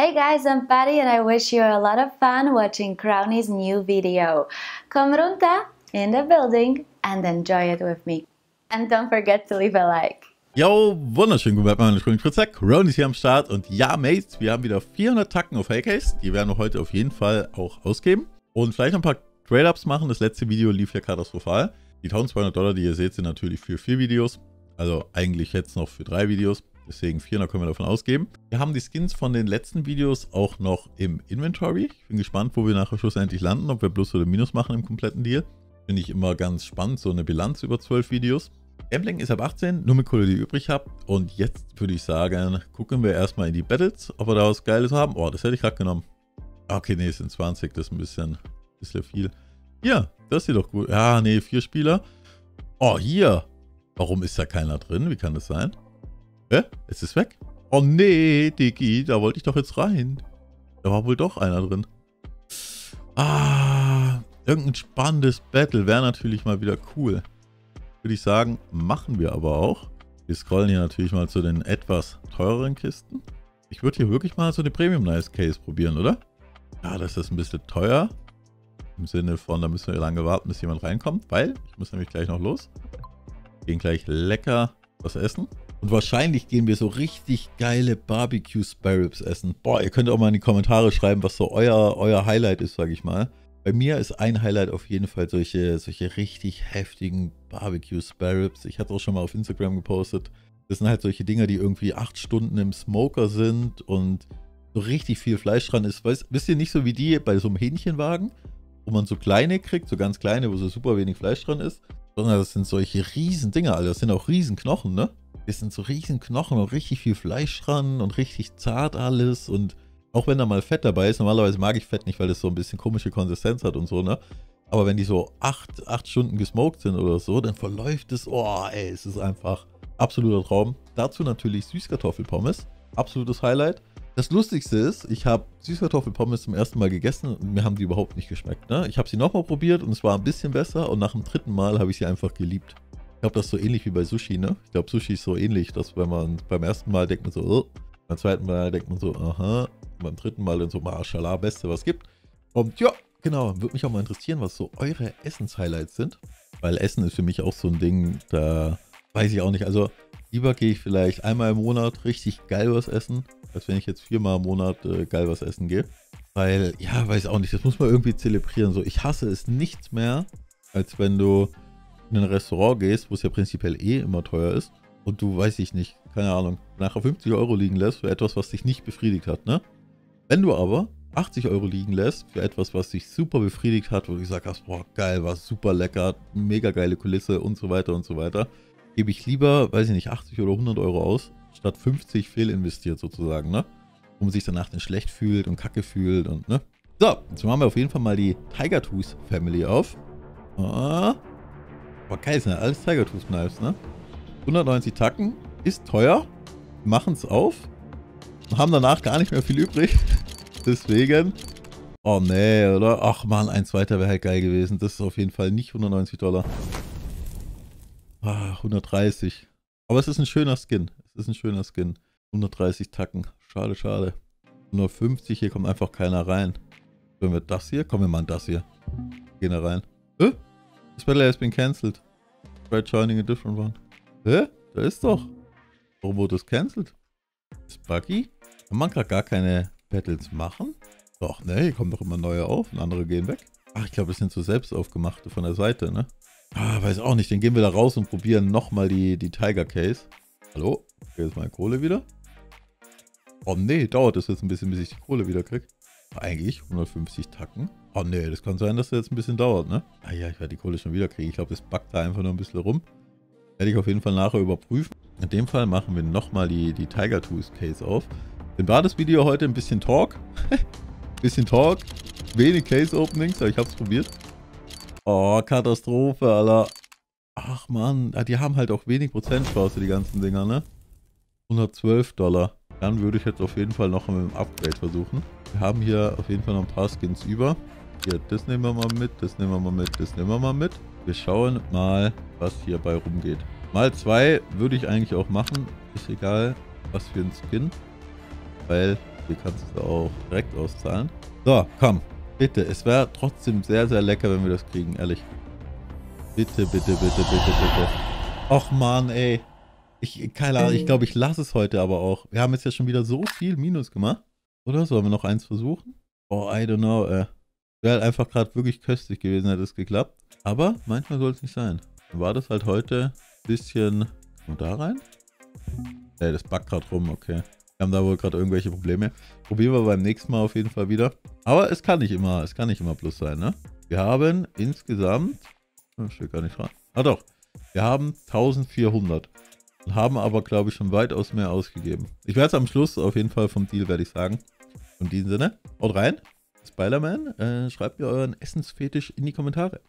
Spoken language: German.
Hey guys, I'm Patty and I wish you a lot of fun watching Krowny's new video. Come runter in the building and enjoy it with me. And don't forget to leave a like. Yo, wunderschönen guten Abend, meine Freunde. Krowny ist hier am Start und ja, Mates, wir haben wieder 400 Tacken auf Hellcase. Die werden wir heute auf jeden Fall auch ausgeben und vielleicht noch ein paar Trade-Ups machen. Das letzte Video lief ja katastrophal. Die 1200 $, die ihr seht, sind natürlich für 4 Videos. Also eigentlich jetzt noch für 3 Videos. Deswegen 400 können wir davon ausgeben. Wir haben die Skins von den letzten Videos auch noch im Inventory. Ich bin gespannt, wo wir nachher schlussendlich landen, ob wir Plus oder Minus machen im kompletten Deal. Finde ich immer ganz spannend, so eine Bilanz über 12 Videos. Gambling ist ab 18, nur mit Kohle, die ihr übrig habt. Und jetzt würde ich sagen, gucken wir erstmal in die Battles, ob wir da was Geiles haben. Oh, das hätte ich gerade genommen. Okay, nee, es sind 20, das ist ein bisschen viel. Hier, das sieht doch gut. Ja, nee, 4 Spieler. Oh, hier. Warum ist da keiner drin? Wie kann das sein? Hä? Es ist weg? Oh nee, Diggi, da wollte ich doch jetzt rein. Da war wohl doch einer drin. Ah, irgendein spannendes Battle wäre natürlich mal wieder cool. Würde ich sagen, machen wir aber auch. Wir scrollen hier natürlich mal zu den etwas teureren Kisten. Ich würde hier wirklich mal so eine Premium-Nice-Case probieren, oder? Ja, das ist ein bisschen teuer. Im Sinne von, da müssen wir lange warten, bis jemand reinkommt. Weil, ich muss nämlich gleich noch los. Gehen gleich lecker was essen. Und wahrscheinlich gehen wir so richtig geile Barbecue Spare Ribs essen. Boah, ihr könnt auch mal in die Kommentare schreiben, was so euer Highlight ist, sage ich mal. Bei mir ist ein Highlight auf jeden Fall solche richtig heftigen Barbecue Spare Ribs. Ich hatte auch schon mal auf Instagram gepostet. Das sind halt solche Dinger, die irgendwie 8 Stunden im Smoker sind und so richtig viel Fleisch dran ist. Wisst ihr, nicht so wie die bei so einem Hähnchenwagen, wo man so kleine kriegt, so ganz kleine, wo so super wenig Fleisch dran ist. Sondern das sind solche riesen Dinger, Alter. Das sind auch riesen Knochen, ne? Das sind so riesen Knochen und richtig viel Fleisch dran und richtig zart alles. Und auch wenn da mal Fett dabei ist, normalerweise mag ich Fett nicht, weil das so ein bisschen komische Konsistenz hat und so, ne? Aber wenn die so 8 Stunden gesmoked sind oder so, dann verläuft es, oh ey, es ist einfach absoluter Traum. Dazu natürlich Süßkartoffelpommes, absolutes Highlight. Das Lustigste ist, ich habe Süßkartoffelpommes zum ersten Mal gegessen und mir haben die überhaupt nicht geschmeckt, ne? Ich habe sie nochmal probiert und es war ein bisschen besser und nach dem 3. Mal habe ich sie einfach geliebt. Ich glaube, das ist so ähnlich wie bei Sushi, ne? Ich glaube, Sushi ist so ähnlich, dass wenn man beim ersten Mal denkt man so, oh, beim zweiten Mal denkt man so, aha, und beim 3. Mal dann so, Maschallah, Beste, was gibt. Und ja, genau, würde mich auch mal interessieren, was so eure Essens-Highlights sind, weil Essen ist für mich auch so ein Ding, da weiß ich auch nicht, also lieber gehe ich vielleicht einmal im Monat richtig geil was essen, als wenn ich jetzt 4-mal im Monat geil was essen gehe, weil, ja, weiß auch nicht, das muss man irgendwie zelebrieren, so, ich hasse es nichts mehr, als wenn du in ein Restaurant gehst, wo es ja prinzipiell eh immer teuer ist und du, weiß ich nicht, keine Ahnung, nachher 50 € liegen lässt für etwas, was dich nicht befriedigt hat, ne? Wenn du aber 80 € liegen lässt für etwas, was dich super befriedigt hat, wo du gesagt hast, boah, geil, war super lecker, mega geile Kulisse und so weiter, gebe ich lieber, weiß ich nicht, 80 oder 100 € aus, statt 50 fehlinvestiert sozusagen, ne? Wo man sich danach dann schlecht fühlt und kacke fühlt und, ne? So, jetzt machen wir auf jeden Fall mal die Tiger Tooth Family auf. Ah. Aber geil, sind ja alles Tiger Tooth Knives, ne? 190 Tacken, ist teuer, machen es auf und haben danach gar nicht mehr viel übrig. Deswegen, oh nee, oder? Ach man, ein zweiter wäre halt geil gewesen. Das ist auf jeden Fall nicht 190 $. Ah, 130. Aber es ist ein schöner Skin. Es ist ein schöner Skin. 130 Tacken. Schade, schade. 150, hier kommt einfach keiner rein. Wenn wir das hier, kommen wir mal an das hier. Gehen da rein. Das Battle has been cancelled. Try joining a different one. Da ist doch. Warum wurde das cancelled? Ist buggy? Kann man gerade gar keine Battles machen? Doch, ne, hier kommen doch immer neue auf und andere gehen weg. Ach, ich glaube, es sind so selbst aufgemachte von der Seite, ne? Ah, weiß auch nicht. Dann gehen wir da raus und probieren nochmal die Tiger Case. Hallo? Hier ist meine Kohle wieder. Oh nee, dauert das jetzt ein bisschen, bis ich die Kohle wieder kriege. Eigentlich 150 Tacken. Oh nee, das kann sein, dass das jetzt ein bisschen dauert, ne? Ah ja, ich werde die Kohle schon wieder kriegen. Ich glaube, das backt da einfach nur ein bisschen rum. Werde ich auf jeden Fall nachher überprüfen. In dem Fall machen wir nochmal die Tiger Tooth Case auf. Dann war das Video heute ein bisschen Talk. Bisschen Talk. Wenig Case Openings, aber ich habe es probiert. Oh, Katastrophe, Alter. Ach man, die haben halt auch wenig Prozentchance, die ganzen Dinger, ne? 112 $. Dann würde ich jetzt auf jeden Fall noch mit dem Upgrade versuchen. Wir haben hier auf jeden Fall noch ein paar Skins über. Hier, das nehmen wir mal mit, das nehmen wir mal mit, das nehmen wir mal mit. Wir schauen mal, was hierbei rumgeht. Mal 2 würde ich eigentlich auch machen. Ist egal, was für ein Skin. Weil Die kannst du auch direkt auszahlen. So, komm. Bitte, es wäre trotzdem sehr, sehr lecker, wenn wir das kriegen, ehrlich. Bitte, bitte, bitte, bitte, bitte. Och man, ey. Keine Ahnung, ich glaube, ich lasse es heute aber auch. Wir haben jetzt ja schon wieder so viel Minus gemacht. Oder? Sollen wir noch eins versuchen? Oh, I don't know, ey. Wäre halt einfach gerade wirklich köstlich gewesen, hätte es geklappt. Aber manchmal soll es nicht sein. Dann war das halt heute ein bisschen... Und da rein? Ey, das backt gerade rum, okay. Wir haben da wohl gerade irgendwelche Probleme. Probieren wir beim nächsten Mal auf jeden Fall wieder. Aber es kann nicht immer plus sein, ne? Wir haben insgesamt... Oh, steht gar nicht dran. Ah doch, wir haben 1400. Und haben aber, glaube ich, schon weitaus mehr ausgegeben. Ich werde es am Schluss auf jeden Fall vom Deal, werde ich sagen. In diesem Sinne, haut rein. Spider-Man, schreibt mir euren Essensfetisch in die Kommentare.